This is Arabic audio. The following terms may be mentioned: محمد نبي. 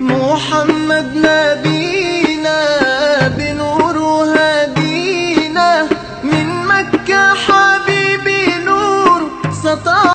محمد نبي.